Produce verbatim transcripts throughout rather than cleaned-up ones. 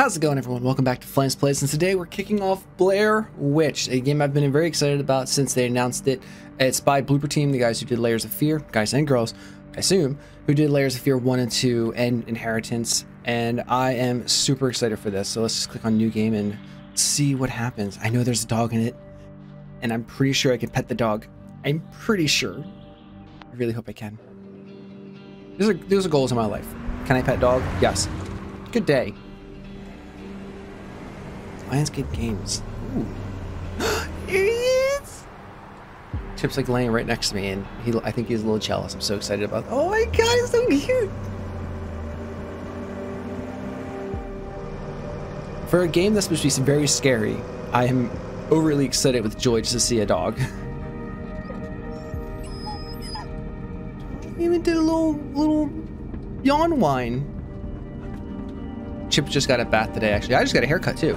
How's it going, everyone? Welcome back to Flamez Plays, and today we're kicking off Blair Witch, a game I've been very excited about since they announced it. It's by Bloober Team, the guys who did Layers of Fear, guys and girls, I assume, who did Layers of Fear one and two and Inheritance, and I am super excited for this. So let's just click on New Game and see what happens. I know there's a dog in it, and I'm pretty sure I can pet the dog. I'm pretty sure. I really hope I can. Those are, those are goals in my life. Can I pet dog? Yes. Good day. Lionscape games. Ooh. Here he is! Chip's like laying right next to me, and he, I think he's a little jealous. I'm so excited about it. Oh my god, he's so cute! For a game that's supposed to be very scary, I am overly excited with joy just to see a dog. He even did a little, little yawn whine. Chip just got a bath today, actually. I just got a haircut, too.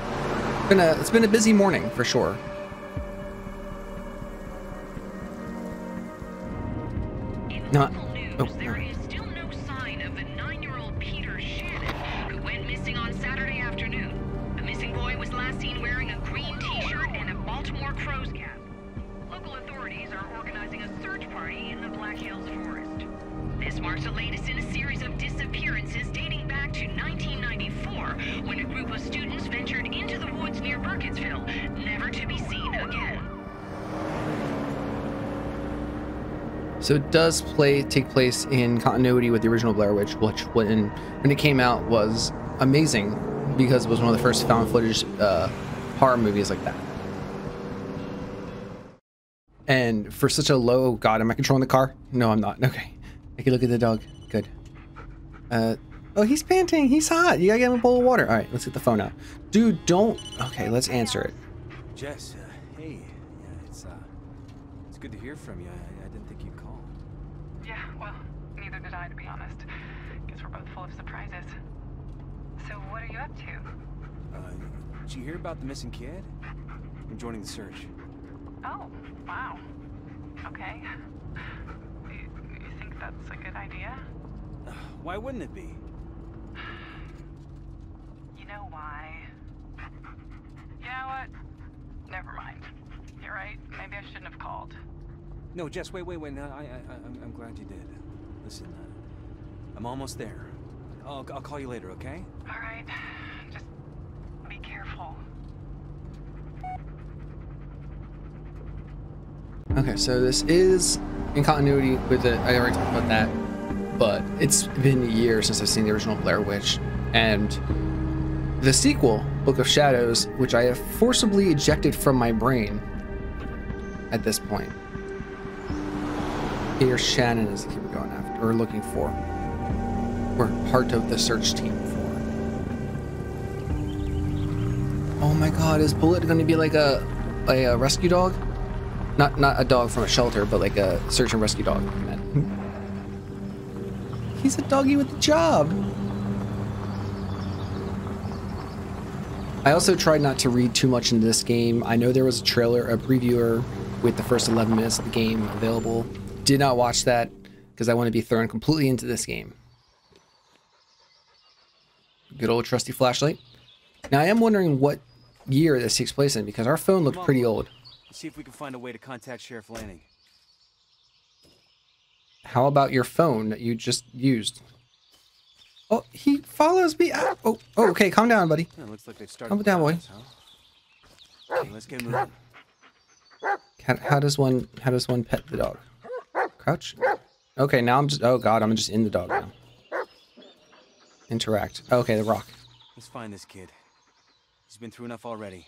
Been a, it's been a busy morning for sure. In Not local news, oh, there is still no sign of the nine-year-old Peter Shannon, who went missing on Saturday afternoon. The missing boy was last seen wearing a green t-shirt and a Baltimore Crows cap. Local authorities are organizing a search party in the Black Hills forest. This marks the latest in a series of disappearances dating back to nineteen ninety-four, when a group of students ventured into the woods near Burkittsville, never to be seen again. So it does play take place in continuity with the original Blair Witch, which when when it came out was amazing because it was one of the first found footage uh, horror movies like that. And for such a low, God, am I controlling the car? No, I'm not. Okay. I can look at the dog. Good. Uh, oh, he's panting. He's hot. You gotta get him a bowl of water. All right, let's get the phone out. Dude, don't. Okay, let's answer it. Jess, uh, hey. Yeah, it's, uh, it's good to hear from you. I, I didn't think you'd call. Yeah, well, neither did I, to be honest. Guess we're both full of surprises. So what are you up to? Uh, did you hear about the missing kid? I'm joining the search. Oh, wow. Okay. You, you think that's a good idea? Why wouldn't it be? You know why? You know what? Never mind. You're right. Maybe I shouldn't have called. No, Jess, wait, wait, wait. No, I, I, I'm, I'm glad you did. Listen, uh, I'm almost there. I'll, I'll call you later, okay? All right. Just be careful. Okay, so this is in continuity with the... I already talked about that. But it's been years since I've seen the original Blair Witch, and the sequel, Book of Shadows, which I have forcibly ejected from my brain at this point. Peter Shannon is the kid we're going after, or looking for. We're part of the search team for. Oh my god, is Bullet going to be like a, like a rescue dog? Not, not a dog from a shelter, but like a search and rescue dog. He's a doggy with a job. I also tried not to read too much into this game. I know there was a trailer, a previewer with the first eleven minutes of the game available. Did not watch that because I want to be thrown completely into this game. Good old trusty flashlight. Now I am wondering what year this takes place in because our phone looked pretty old. Let's see if we can find a way to contact Sheriff Lanning. How about your phone that you just used? Oh, he follows me. Ah, oh, oh, okay. Calm down, buddy. Yeah, looks like they've started calm down, boy. Huh? Okay, let's get moving. How, how does one? How does one pet the dog? Crouch. Okay, now I'm just. Oh God, I'm just in the dog now. Interact. Okay, the rock. Let's find this kid. He's been through enough already.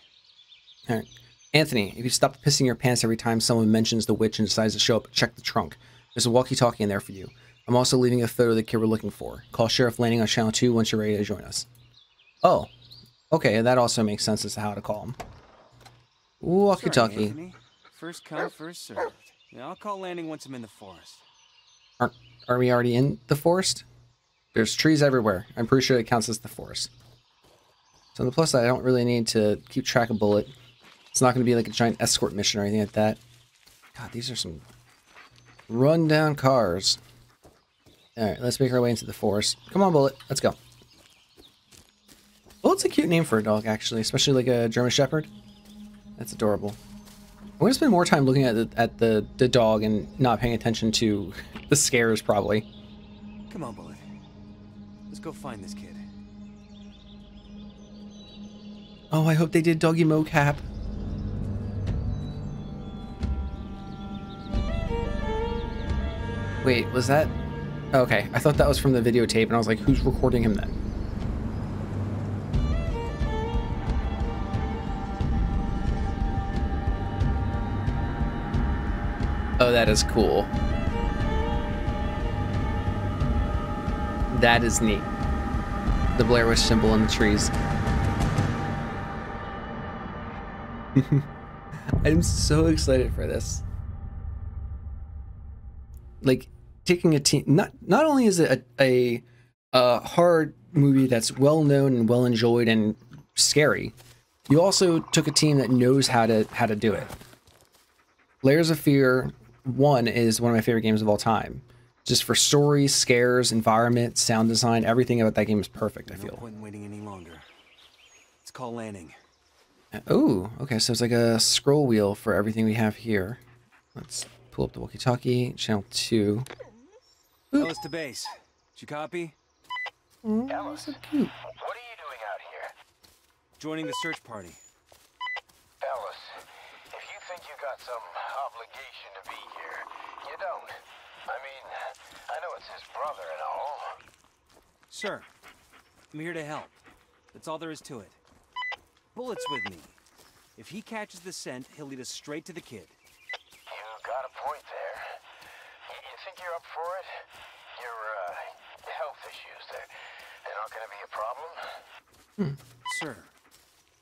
All right, Anthony. If you stop pissing your pants every time someone mentions the witch and decides to show up, check the trunk. There's a walkie-talkie in there for you. I'm also leaving a photo of the kid we're looking for. Call Sheriff Lanning on Channel two once you're ready to join us. Oh. Okay, that also makes sense as to how to call him. Walkie-talkie. Sorry, first come, first served. Yeah, I'll call Lanning once I'm in the forest. Are, are we already in the forest? There's trees everywhere. I'm pretty sure it counts as the forest. So on the plus side, I don't really need to keep track of Bullet. It's not going to be like a giant escort mission or anything like that. God, these are some... run down cars. All right, let's make our way into the forest. Come on, Bullet. Let's go. Oh, Bullet's a cute name for a dog, actually, especially like a German Shepherd. That's adorable. I'm gonna spend more time looking at the, at the the dog and not paying attention to the scares, probably. Come on, Bullet. Let's go find this kid. Oh, I hope they did doggy mocap. Wait, was that? Okay, I thought that was from the videotape, and I was like, who's recording him then? Oh, that is cool. That is neat. The Blair Witch symbol in the trees. I'm so excited for this. Like, taking a team, not not only is it a, a a horror movie that's well known and well enjoyed and scary, you also took a team that knows how to how to do it. Layers of Fear one is one of my favorite games of all time. Just for story, scares, environment, sound design, everything about that game is perfect, I feel. No point in waiting any longer. Let's call landing. Oh, okay, so it's like a scroll wheel for everything we have here. Let's pull up the walkie-talkie, channel two. Ellis to base. Did you copy? Oh, Ellis, so cute. What are you doing out here? Joining the search party. Ellis, if you think you got some obligation to be here, you don't. I mean, I know it's his brother and all. Sir, I'm here to help. That's all there is to it. Bullet's with me. If he catches the scent, he'll lead us straight to the kid. You got a point there. You think you're up for it? Your uh, health issues—they're they're not going to be a problem. Hmm. Sir,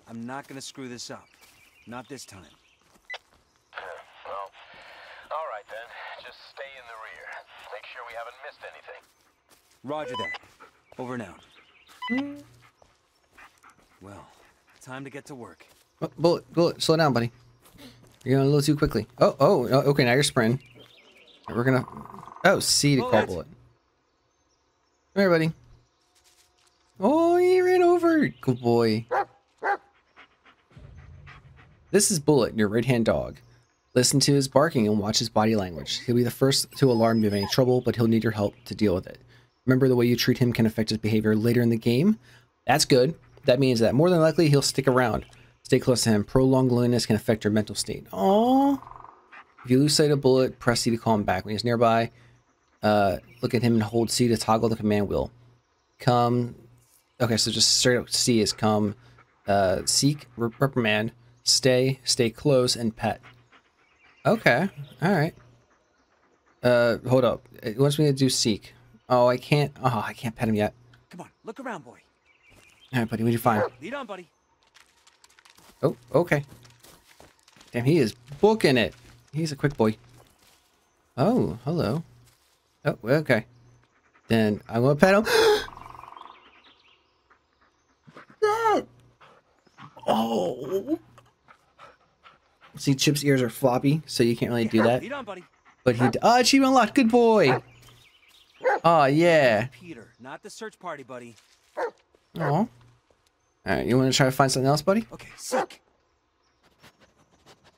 I'm not going to screw this up. Not this time. Well, all right then. Just stay in the rear. Make sure we haven't missed anything. Roger that. Over now. Hmm. Well. Time to get to work. Oh, Bullet, Bullet, slow down, buddy. You're going a little too quickly. Oh, oh, okay, now you're sprinting. We're gonna... Oh, C to call Bullet. Come here, buddy. Oh, he ran over. Good boy. This is Bullet, your right-hand dog. Listen to his barking and watch his body language. He'll be the first to alarm you of any trouble, but he'll need your help to deal with it. Remember, the way you treat him can affect his behavior later in the game. That's good. That means that more than likely he'll stick around. Stay close to him. Prolonged loneliness can affect your mental state. Aww. If you lose sight of Bullet, press C to call him back. When he's nearby, uh, look at him and hold C to toggle the command wheel. Come. Okay, so just straight up C is come. Uh, seek, rep reprimand, stay, stay close, and pet. Okay. All right. Uh, hold up. It wants me to do seek. Oh, I can't. Oh, I can't pet him yet. Come on, look around, boy. All right, buddy, what'd you find? Lead on, buddy. Oh, okay. Damn, he is booking it. He's a quick boy. Oh, hello. Oh, okay. Then I'm gonna pet him. Oh. See, Chip's ears are floppy, so you can't really do that. Lead on, buddy. But he. Oh, achievement unlocked. Good boy. Oh yeah. Peter, not the search party, buddy. Oh. Alright, you want to try to find something else, buddy? Okay, sick.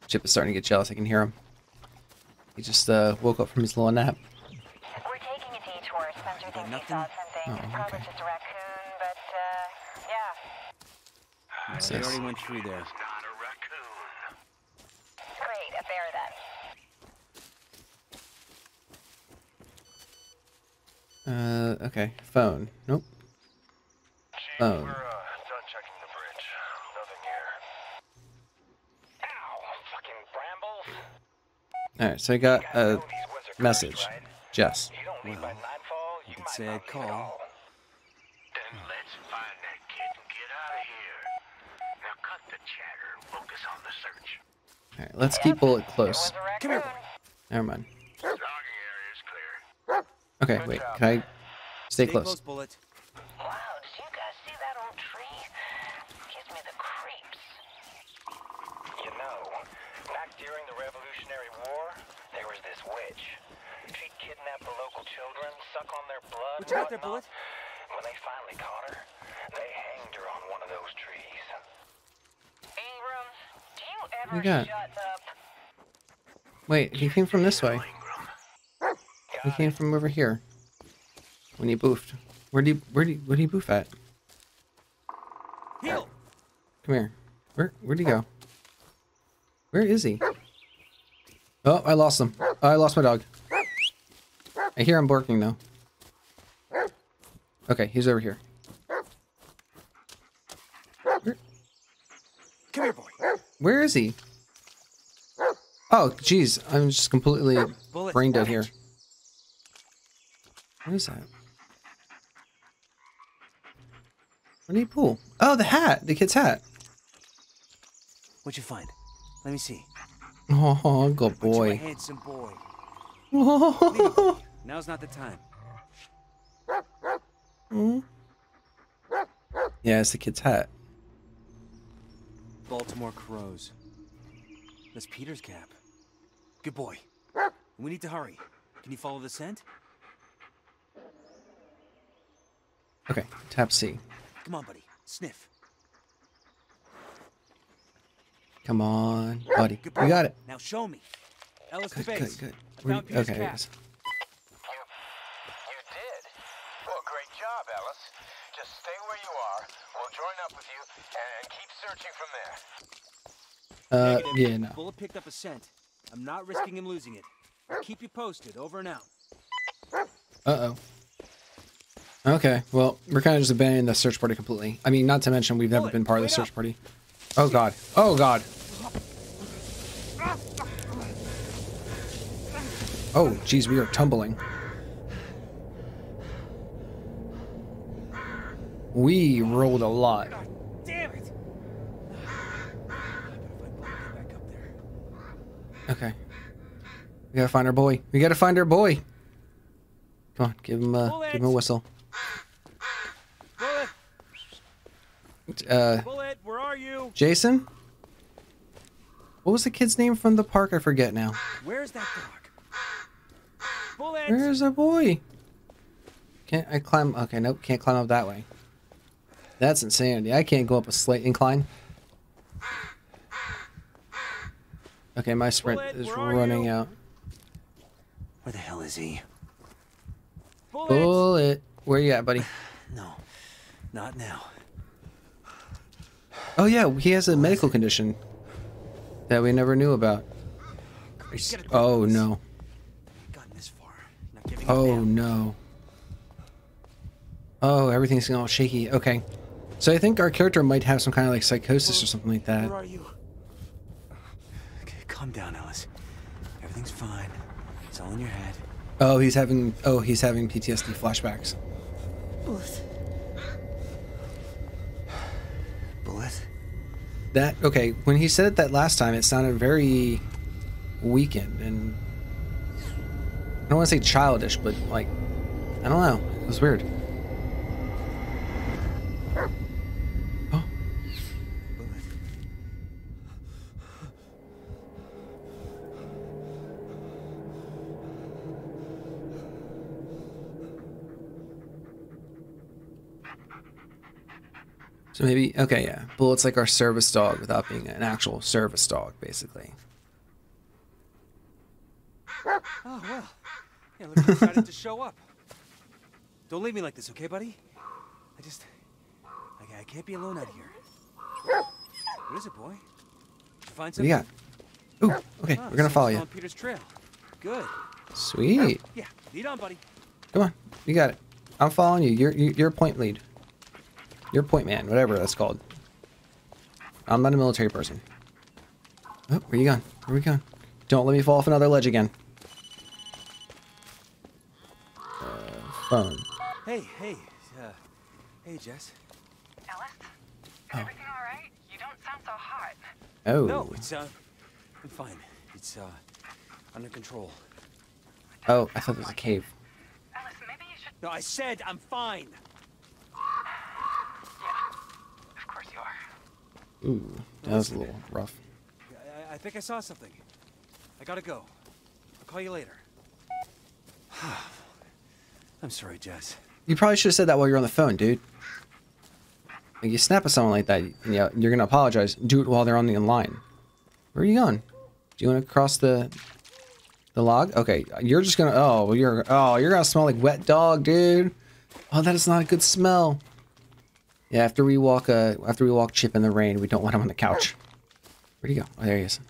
Chip is starting to get jealous. I can hear him. He just uh, woke up from his little nap. We're taking a detour. Spencer thinks he saw something. Oh, okay. Probably just a raccoon, but uh, yeah. What's this? I already went through there. Great, a bear then. Uh, okay. Phone. Nope. Phone. Alright, so I got a message. Jess. Well, you could say I'd call. Then let's find that kid and get out of here. Now cut the chatter and focus on the search. Alright, let's keep Bullet close. Come here. Never mind. Logging area is clear. Okay, wait, can I stay close? Stay close, Bullet. Wow, did you guys see that old tree? Gives me the creeps. You know, back during the Revolutionary War, there was this witch. She'd kidnap the local children, suck on their blood. What's out there, Bullet? When they finally caught her, they hanged her on one of those those trees. Ingram, do you ever shut up? Wait, he came from this way. He came from over here. When he boofed. Where do you, where do you, where do you boof at? Heal. Come here. Where where'd he go? Where is he? Oh, I lost him. Oh, I lost my dog. I hear him barking though. Okay, he's over here. Where? Come here, boy. Where is he? Oh, jeez, I'm just completely Bullet brain dead here. What is that? What did he pull? Oh, the hat! The kid's hat! What'd you find? Let me see. Oh, good boy. Handsome boy. Oh. Now's not the time. Mm. Yeah, it's the kid's hat. Baltimore Crows. That's Peter's cap. Good boy. We need to hurry. Can you follow the scent? Okay, tap C. Come on, buddy. Sniff. Come on, buddy. Good boy. We got it. Now show me. Ellis good, good, good. Where, okay. You, you did. Well, great job, Ellis. Just stay where you are. We'll join up with you and keep searching from there. Uh, Negative. Yeah, no. Bullet picked up a scent. I'm not risking him losing it. I'll keep you posted. Over and out. Uh-oh. Okay, well, we're kind of just abandoning the search party completely. I mean, not to mention we've never been part of the search party. Oh god. Oh god. Oh, jeez, we are tumbling. We rolled a lot. God damn it. Okay. We gotta find our boy. We gotta find our boy. Come on, give him a, give him a whistle. Uh, Bullet, where are you? Jason? What was the kid's name from the park? I forget now. Where's that dog? Bullet! Where's a boy? Can't I climb? Okay, nope. Can't climb up that way. That's insanity. I can't go up a slight incline. Okay, my sprint Bullet, is running you? out. Where the hell is he? Bullet! Bullet. Where you at, buddy? No, not now. Oh yeah, he has a medical condition that we never knew about. Oh no. Oh no. Oh, everything's getting all shaky. Okay. So I think our character might have some kind of like psychosis or something like that. Where are you? Okay, calm down, Ellis. Everything's fine. It's all in your head. Oh, he's having oh, he's having P T S D flashbacks. Bullet. That okay. When he said it that last time, it sounded very weakened and I don't want to say childish, but like I don't know. It was weird. Oh. Bullet. So maybe, okay, yeah. Bullet's like our service dog without being an actual service dog, basically. Oh, well. Yeah, look, decided to show up. Don't leave me like this, okay, buddy? I just, I, I can't be alone out here. What is it, boy? Did you find something? Yeah. Ooh, okay, oh, we're gonna follow you. On Peter's trail. Good. Sweet. Yeah, lead on, buddy. Come on, you got it. I'm following you. You're, you're point lead. Your point man, whatever that's called. I'm not a military person. Oh, where you going? Where we going? Don't let me fall off another ledge again. Uh, phone. Hey, hey, uh, hey, Jess. Ellis, is oh. everything all right? You don't sound so hot. Oh. No, it's uh, I'm fine. It's uh, under control. Oh, I thought it was a cave. Ellis, maybe you should. No, I said I'm fine. Ooh, that was a little rough. I, I think I saw something. I gotta go. I'll call you later. I'm sorry, Jess. You probably should have said that while you're on the phone, dude. Like, you snap at someone like that, you know, you're gonna apologize. Do it while they're on the line. Where are you going? Do you want to cross the the log? Okay, you're just gonna. Oh, you're. Oh, you're gonna smell like wet dog, dude. Oh, that is not a good smell. Yeah, after we walk, uh, after we walk Chip in the rain, we don't want him on the couch. Where'd he go? Oh, there he is.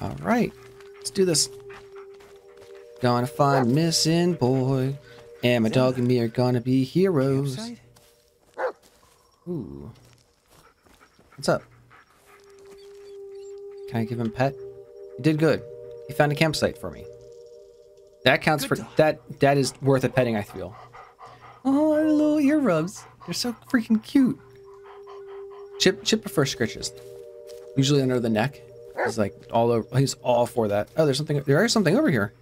All right, let's do this. Gonna find missing boy, and my dog and me are gonna be heroes. Ooh, what's up? Can I give him a pet? You did good. You found a campsite for me. That counts for that. That is worth a petting, I feel. Oh, our little ear rubs. They're so freaking cute. Chip, Chip prefers scritches. Usually under the neck. He's like all over. He's all for that. Oh, there's something. There is something over here.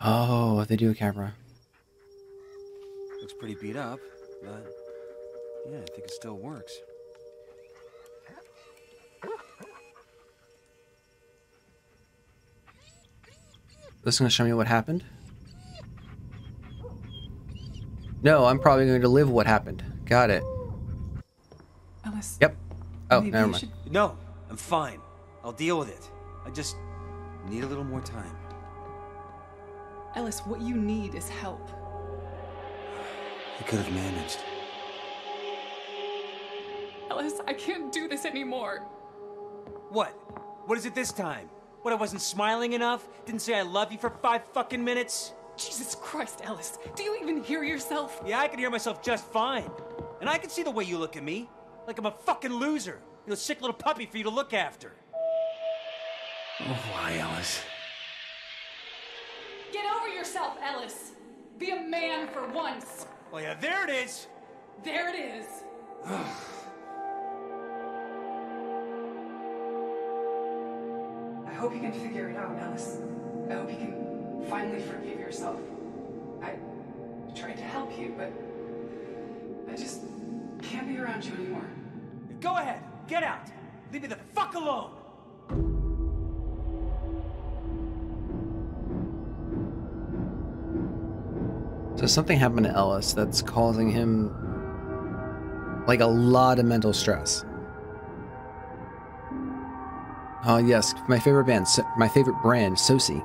Oh, they do a camera. Looks pretty beat up, but yeah, I think it still works. This is gonna show me what happened. No, I'm probably going to live what happened. Got it. Ellis. Yep. Oh, never mind. Should... No, I'm fine. I'll deal with it. I just need a little more time. Ellis, what you need is help. I could have managed. Ellis, I can't do this anymore. What? What is it this time? What, I wasn't smiling enough? Didn't say I love you for five fucking minutes? Jesus Christ, Ellis, do you even hear yourself? Yeah, I can hear myself just fine. And I can see the way you look at me. Like I'm a fucking loser. You're a sick little puppy for you to look after. Oh, why, Ellis? Get over yourself, Ellis. Be a man for once. Oh, yeah, there it is. There it is. I hope you can figure it out, Ellis. I hope you can... finally forgive yourself. I tried to help you, but I just can't be around you anymore. Go ahead, get out. Leave me the fuck alone. So something happened to Ellis that's causing him like a lot of mental stress. Oh yes, my favorite band, my favorite brand, Sosi.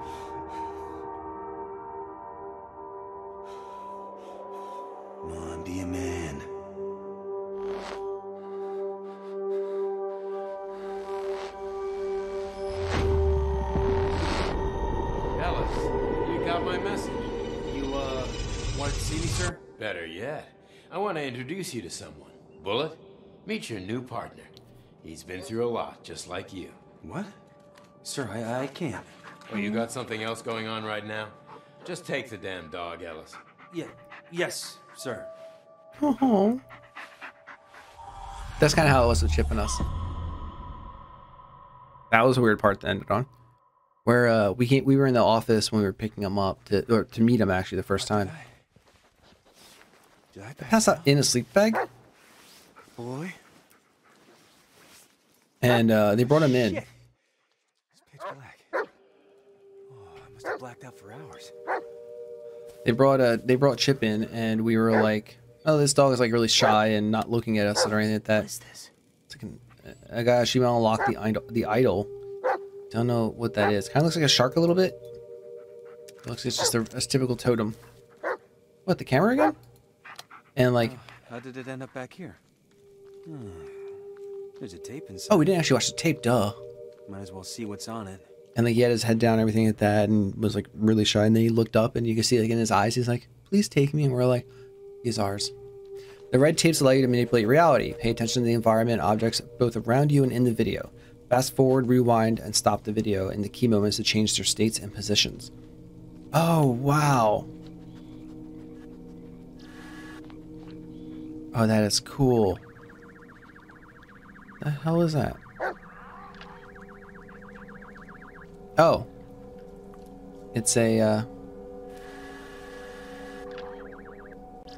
Introduce you to someone. Bullet, meet your new partner. He's been through a lot, just like you. What? Sir, I, I can't. Oh, you got something else going on right now? Just take the damn dog, Ellis. Yeah. Yes, sir. Oh. That's kind of how it was with Chip and us. That was a weird part to end it on. Where uh, we came, we were in the office when we were picking him up to or to meet him actually the first time. Pass out in a sleep bag, boy. And uh, they brought him in. Shit. It's pitch black. Oh, I must have blacked out for hours. They brought uh, they brought Chip in, and we were like, "Oh, this dog is like really shy and not looking at us or anything like that." What is this? It's like an, a guy. She unlocked the idol, the idol. Don't know what that is. Kind of looks like a shark a little bit. It looks like it's just a, a typical totem. What, the camera again? And like, oh, how did it end up back here? Hmm. There's a tape inside. Oh, we didn't actually watch the tape, duh. Might as well see what's on it. And like, he had his head down, everything at that, and was like really shy. And then he looked up, and you could see like in his eyes, he's like, "Please take me." And we're like, "He's ours." The red tapes allow you to manipulate reality. Pay attention to the environment, objects both around you and in the video. Fast forward, rewind, and stop the video in the key moments to change their states and positions. Oh wow. Oh, that is cool. The hell is that? Oh. It's a, uh...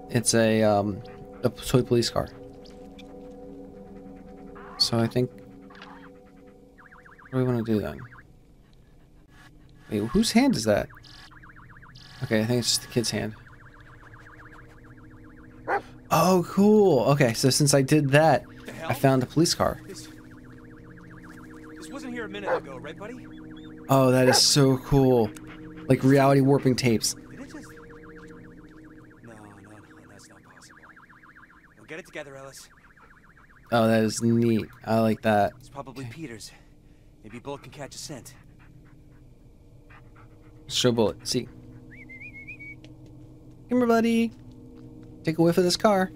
It's a, um... a toy police car. So I think... What do we want to do then? Wait, whose hand is that? Okay, I think it's just the kid's hand. Oh, cool. Okay, so since I did that, I found a police car. This, this wasn't here a minute ago, right, buddy? Oh, that is so cool. Like reality warping tapes. Did it just... No, no, no, that's not possible. We'll get it together, Ellis. Oh, that is neat. I like that. It's probably okay. Peter's. Maybe Bullet can catch a scent. Show Bullet. See. Come here, buddy. Take a whiff of this car.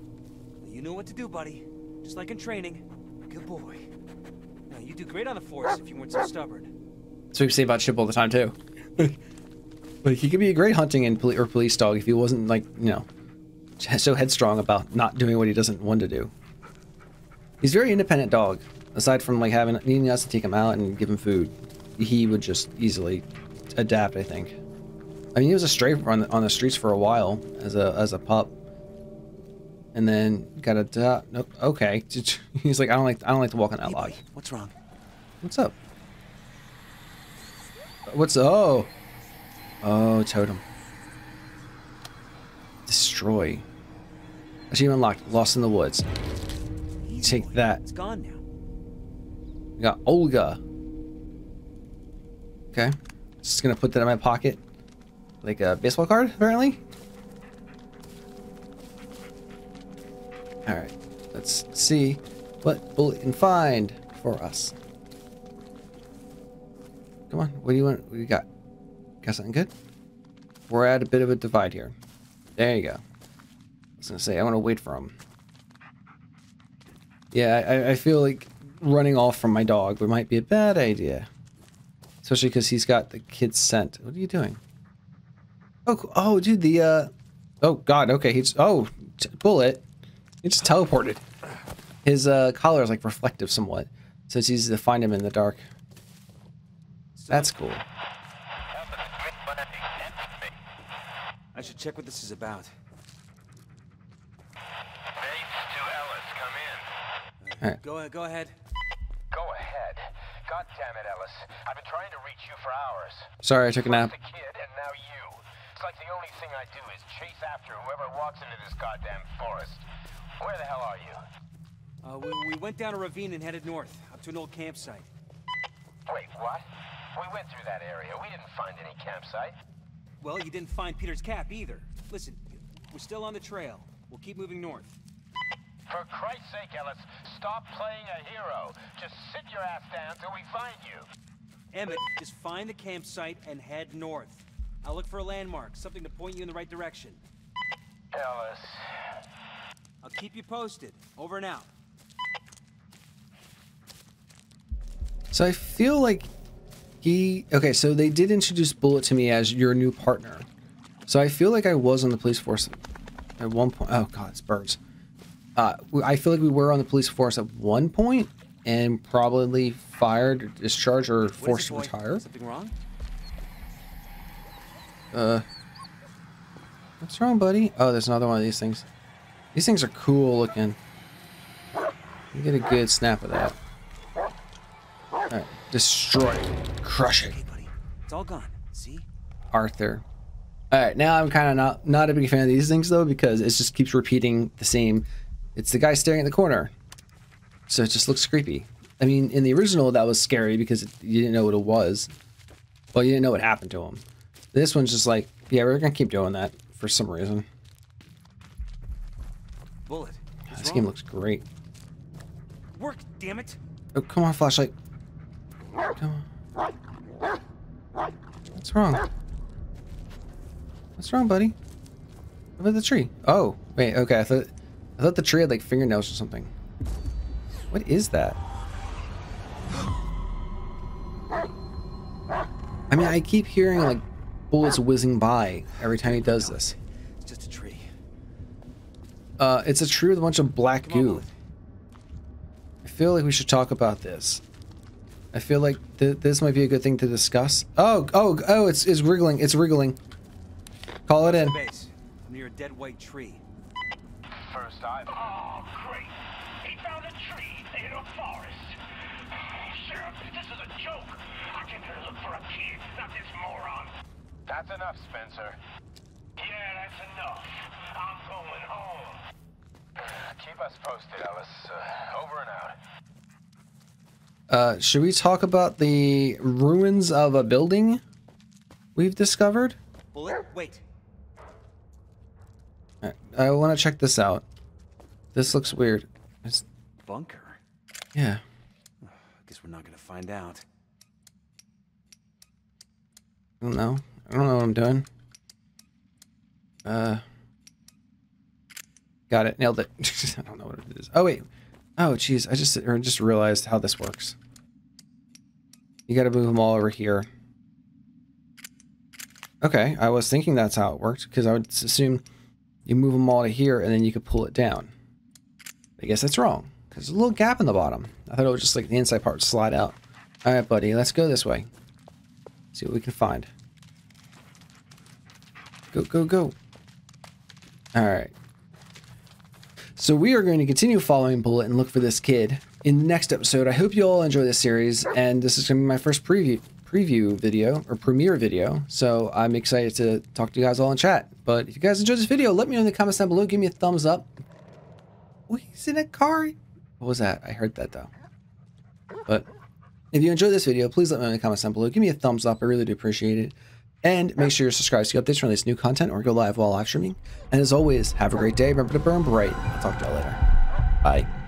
You know what to do, buddy. Just like in training. Good boy. Now, you do great on the force if you weren't so stubborn. That's what we say about Chip all the time, too. But he could be a great hunting and poli or police dog if he wasn't, like, you know, so headstrong about not doing what he doesn't want to do. He's a very independent dog. Aside from, like, having needing us to take him out and give him food, he would just easily adapt, I think. I mean, he was a stray on the, on the streets for a while as a as a pup. And then got a duh, nope, okay. He's like, I don't like I don't like to walk on that hey, log. Boy, what's wrong? What's up? What's oh? Oh, totem. Destroy. Achievement unlocked. Lost in the woods. Easy. Take that. It's gone now. We got Olga. Okay. Just gonna put that in my pocket, like a baseball card, apparently. All right, let's see what Bullet can find for us. Come on, what do you want? What do you got? Got something good? We're at a bit of a divide here. There you go. I was gonna say I want to wait for him. Yeah, I, I feel like running off from my dog would might be a bad idea, especially because he's got the kid's scent. What are you doing? Oh, oh, dude, the uh, oh God, okay, he's oh Bullet. He just teleported. His uh, collar is like reflective somewhat, so it's easy to find him in the dark. That's cool. I should check what this is about. Bates to Ellis, come in. All right. Go ahead. Go ahead. Go ahead. God damn it, Ellis! I've been trying to reach you for hours. Sorry, I took a nap. The kid and now you. It's like the only thing I do is chase after whoever walks into this goddamn forest. Where the hell are you? Uh, we, we went down a ravine and headed north, up to an old campsite. Wait, what? We went through that area. We didn't find any campsite. Well, you didn't find Peter's cap either. Listen, we're still on the trail. We'll keep moving north. For Christ's sake, Ellis, stop playing a hero. Just sit your ass down till we find you. Emmett, just find the campsite and head north. I'll look for a landmark, something to point you in the right direction. Ellis... I'll keep you posted. Over and out. So I feel like he... Okay, so they did introduce Bullet to me as your new partner. So I feel like I was on the police force at one point. Oh, God, it's birds. Uh, I feel like we were on the police force at one point and probably fired, or discharged, or forced to retire. Something wrong? Uh, what's wrong, buddy? Oh, there's another one of these things. These things are cool looking. You get a good snap of that. Alright. Destroy. Crush it. Okay, buddy. It's all gone. See? Arthur. Alright, now I'm kinda not not a big fan of these things though, because it just keeps repeating the same. It's the guy staring at the corner. So it just looks creepy. I mean, in the original that was scary because it, you didn't know what it was. Well, you didn't know what happened to him. This one's just like, yeah, we're gonna keep doing that for some reason. Bullet. Oh, this wrong? Game looks great. Work, damn it! Oh, come on, flashlight. Come on. What's wrong? What's wrong, buddy? What about the tree? Oh, wait. Okay, I thought I thought the tree had like fingernails or something. What is that? I mean, I keep hearing like bullets whizzing by every time he does this. It's just a tree. Uh, it's a tree with a bunch of black goo. I feel like we should talk about this. I feel like th this might be a good thing to discuss. Oh, oh, oh, it's, it's wriggling. It's wriggling. Call it in. Base. I'm near a dead white tree. First eye. Oh, great. He found a tree in a forest. Sheriff, this is a joke. I came here to look for a kid, not this moron. That's enough, Spencer. Yeah, that's enough. I'm going home. As posted, Ellis. Uh, over and out. Uh, should we talk about the ruins of a building we've discovered? Bullet, wait. Right, I want to check this out. This looks weird. It's bunker. Yeah. I guess we're not gonna find out. I don't know. I don't know what I'm doing. Uh. Got it. Nailed it. I don't know what it is. Oh wait. Oh geez. I just or just realized how this works. You got to move them all over here. Okay. I was thinking that's how it worked because I would assume you move them all to here and then you could pull it down. I guess that's wrong because there's a little gap in the bottom. I thought it was just like the inside part slide out. All right, buddy. Let's go this way. See what we can find. Go, go, go. All right. So we are going to continue following Bullet and look for this kid in the next episode. I hope you all enjoy this series, and this is going to be my first preview preview video or premiere video. So I'm excited to talk to you guys all in chat. But if you guys enjoyed this video, let me know in the comments down below. Give me a thumbs up. Oh, he's in a car. What was that? I heard that though. But if you enjoyed this video, please let me know in the comments down below. Give me a thumbs up. I really do appreciate it. And make sure you're subscribed to get updates from this new content or go live while live streaming. And as always, have a great day. Remember to burn bright. I'll talk to y'all later. Bye.